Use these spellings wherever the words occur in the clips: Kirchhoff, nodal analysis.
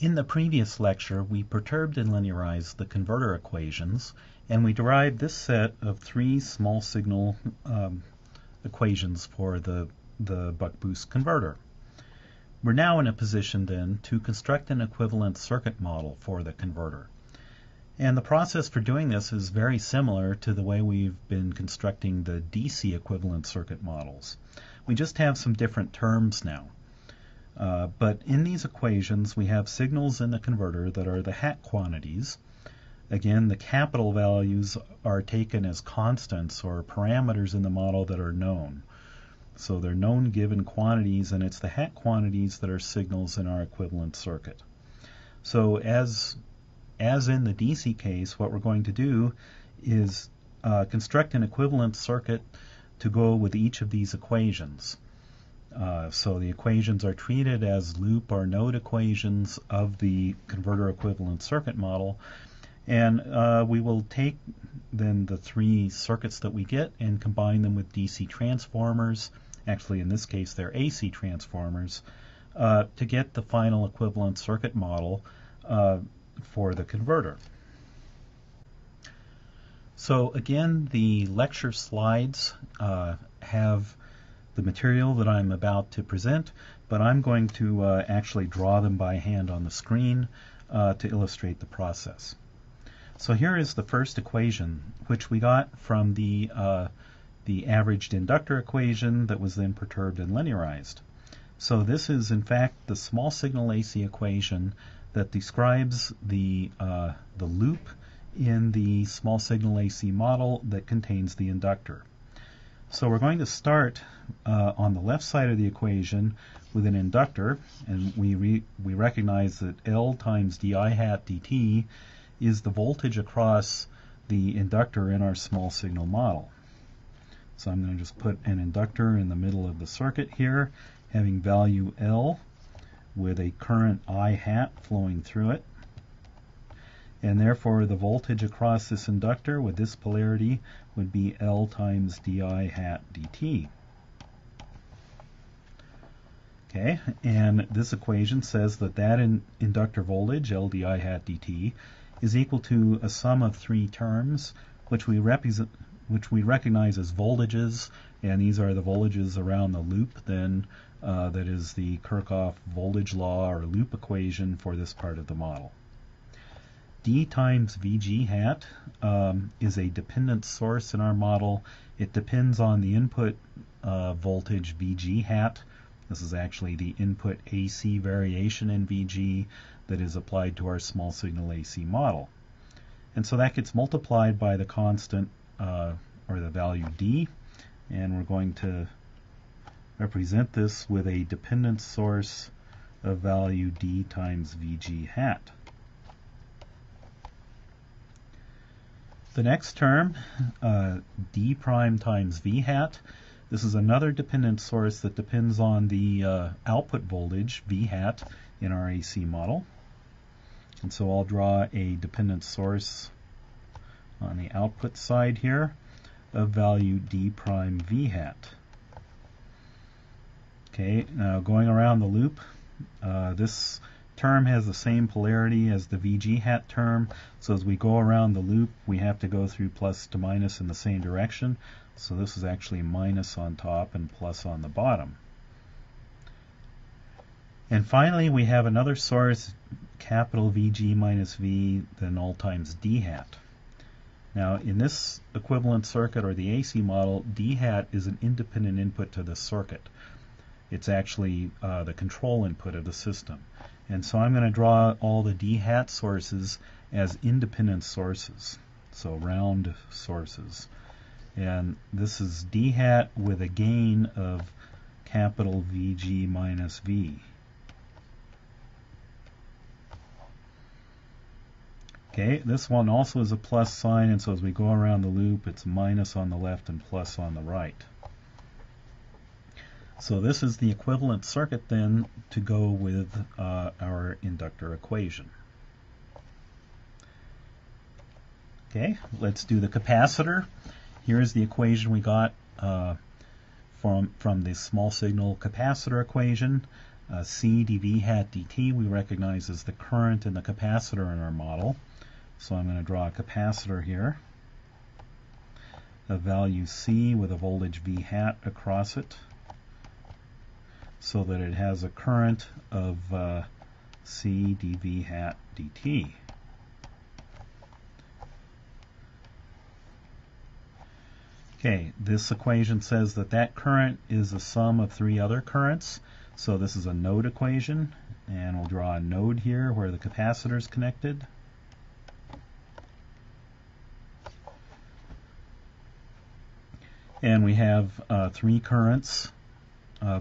In the previous lecture, we perturbed and linearized the converter equations, and we derived this set of three small signal equations for the buck-boost converter. We're now in a position then to construct an equivalent circuit model for the converter. And the process for doing this is very similar to the way we've been constructing the DC equivalent circuit models. We just have some different terms now. But in these equations, we have signals in the converter that are the Hack quantities. Again, the capital values are taken as constants or parameters in the model that are known. So they're known given quantities, and it's the Hack quantities that are signals in our equivalent circuit. So as in the DC case, what we're going to do is construct an equivalent circuit to go with each of these equations. So the equations are treated as loop or node equations of the converter equivalent circuit model, and we will take then the three circuits that we get and combine them with DC transformers, actually in this case they're AC transformers, to get the final equivalent circuit model for the converter. So again, the lecture slides have the material that I'm about to present, but I'm going to actually draw them by hand on the screen to illustrate the process. So here is the first equation, which we got from the averaged inductor equation that was then perturbed and linearized. So this is in fact the small signal AC equation that describes the loop in the small signal AC model that contains the inductor. So we're going to start on the left side of the equation with an inductor, and we recognize that L times DI hat DT is the voltage across the inductor in our small signal model. So I'm going to just put an inductor in the middle of the circuit here, having value L with a current I hat flowing through it. And therefore, the voltage across this inductor with this polarity would be L times DI hat DT. Okay, and this equation says that inductor voltage, L DI hat DT, is equal to a sum of three terms, which we recognize as voltages, and these are the voltages around the loop then, that is the Kirchhoff voltage law or loop equation for this part of the model. D times VG hat is a dependent source in our model. It depends on the input voltage VG hat. This is actually the input AC variation in VG that is applied to our small signal AC model. And so that gets multiplied by the constant or the value D, and we're going to represent this with a dependent source of value D times VG hat. The next term, D prime times V hat, this is another dependent source that depends on the output voltage, V hat, in our AC model. And so I'll draw a dependent source on the output side here of value D prime V hat. Okay, now going around the loop, this term has the same polarity as the VG hat term, so as we go around the loop we have to go through plus to minus in the same direction, so this is actually minus on top and plus on the bottom. And finally we have another source, capital VG minus V, then all times D hat. Now in this equivalent circuit or the AC model, D hat is an independent input to the circuit. It's actually the control input of the system. And so I'm going to draw all the D hat sources as independent sources, so round sources. And this is D hat with a gain of capital VG minus V. Okay, this one also is a plus sign, and so as we go around the loop, it's minus on the left and plus on the right. So this is the equivalent circuit then to go with our inductor equation. Okay, let's do the capacitor. Here is the equation we got from the small signal capacitor equation. C dV hat dt we recognize as the current and the capacitor in our model. So I'm going to draw a capacitor here of value C with a voltage V hat across it so that it has a current of C dV hat dt. Okay, this equation says that that current is the sum of three other currents. So this is a node equation, and we'll draw a node here where the capacitor is connected. And we have three currents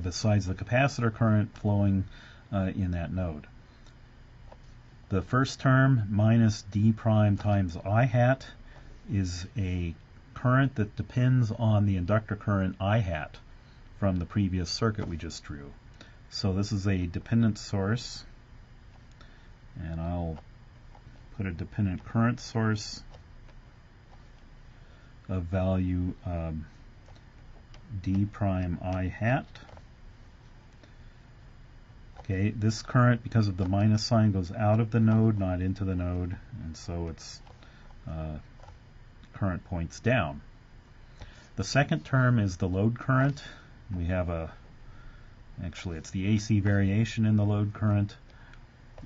besides the capacitor current flowing in that node. The first term, minus d prime times I hat, is a current that depends on the inductor current I hat from the previous circuit we just drew. So this is a dependent source, and I'll put a dependent current source of value d prime I hat. Okay, this current, because of the minus sign, goes out of the node, not into the node, and so its current points down. The second term is the load current. We have a Actually, it's the AC variation in the load current,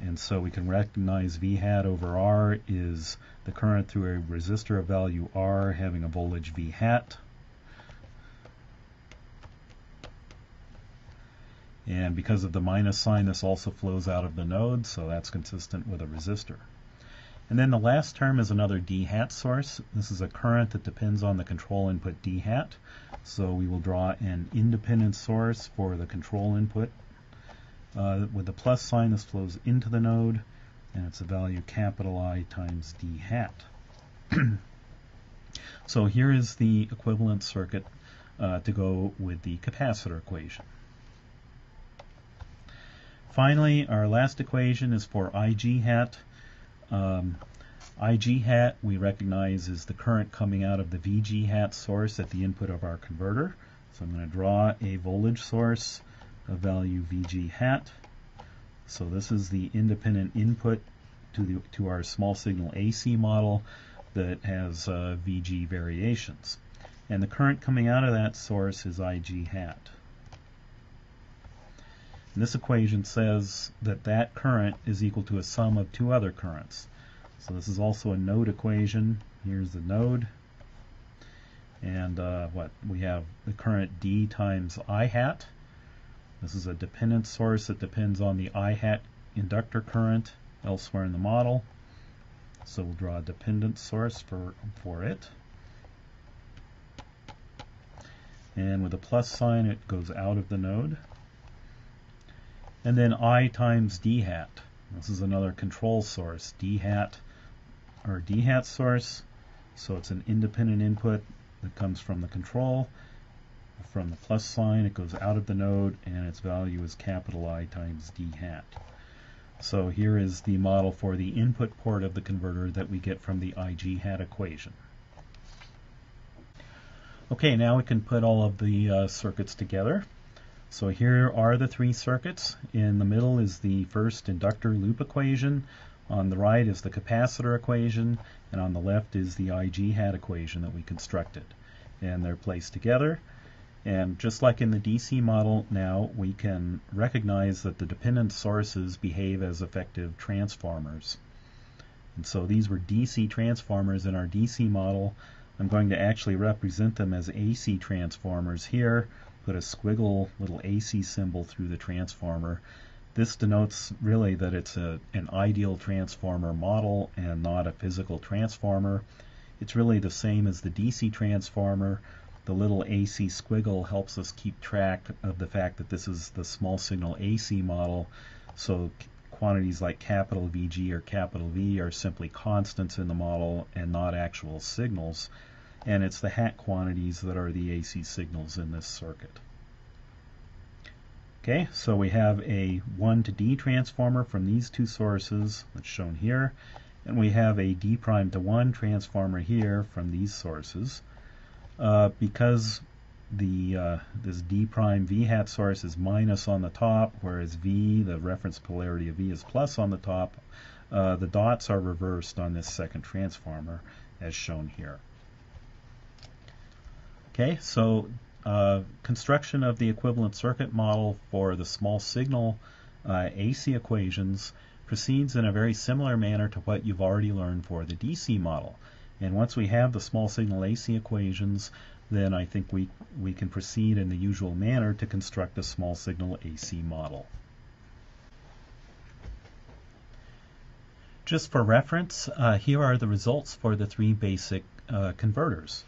and so we can recognize V hat over R is the current through a resistor of value R having a voltage V hat. And because of the minus sign, this also flows out of the node, so that's consistent with a resistor. And then the last term is another D hat source. This is a current that depends on the control input D hat. So we will draw an independent source for the control input. With the plus sign, this flows into the node, and it's a value capital I times D hat. So here is the equivalent circuit to go with the capacitor equation. Finally, our last equation is for IG hat. IG hat we recognize is the current coming out of the VG hat source at the input of our converter. So I'm going to draw a voltage source of value VG hat. So this is the independent input to our small signal AC model that has VG variations. And the current coming out of that source is IG hat. This equation says that that current is equal to a sum of two other currents. So this is also a node equation. Here's the node. And we have the current D times I hat. This is a dependent source that depends on the I hat inductor current elsewhere in the model. So we'll draw a dependent source for it. And with a plus sign, it goes out of the node. And then I times D hat. This is another control source, D hat or D hat source. So it's an independent input that comes from the control. From the plus sign, it goes out of the node, and its value is capital I times D hat. So here is the model for the input port of the converter that we get from the IG hat equation. Okay, now we can put all of the circuits together. So here are the three circuits. In the middle is the first inductor loop equation. On the right is the capacitor equation. And on the left is the IG hat equation that we constructed. And they're placed together. And just like in the DC model now, we can recognize that the dependent sources behave as effective transformers. And so these were DC transformers in our DC model. I'm going to actually represent them as AC transformers here. Put a squiggle little AC symbol through the transformer. This denotes really that it's an ideal transformer model and not a physical transformer. It's really the same as the DC transformer. The little AC squiggle helps us keep track of the fact that this is the small signal AC model. So quantities like capital VG or capital V are simply constants in the model and not actual signals. And it's the hat quantities that are the AC signals in this circuit. Okay, so we have a 1 to D transformer from these two sources that's shown here, and we have a D prime to 1 transformer here from these sources. Because the this D prime V hat source is minus on the top, whereas V, the reference polarity of V, is plus on the top. The dots are reversed on this second transformer as shown here. Okay, so construction of the equivalent circuit model for the small signal AC equations proceeds in a very similar manner to what you've already learned for the DC model. And once we have the small signal AC equations, then I think we can proceed in the usual manner to construct a small signal AC model. Just for reference, here are the results for the three basic converters.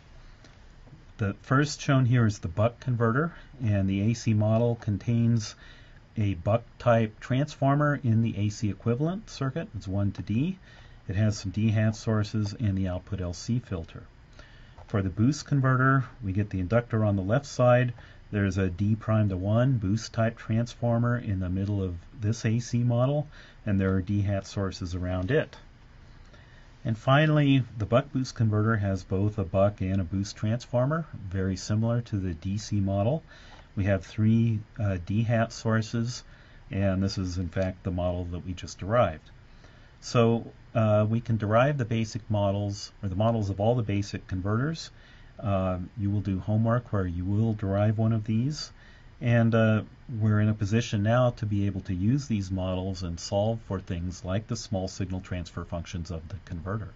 The first shown here is the buck converter, and the AC model contains a buck type transformer in the AC equivalent circuit. It's 1 to D. It has some D hat sources and the output LC filter. For the boost converter, we get the inductor on the left side. There's a D prime to 1 boost type transformer in the middle of this AC model, and there are D hat sources around it. And finally, the buck boost converter has both a buck and a boost transformer, very similar to the DC model. We have three D hat sources, and this is in fact the model that we just derived. So we can derive the basic models, or the models of all the basic converters. You will do homework where you will derive one of these, and we're in a position now to be able to use these models and solve for things like the small signal transfer functions of the converter.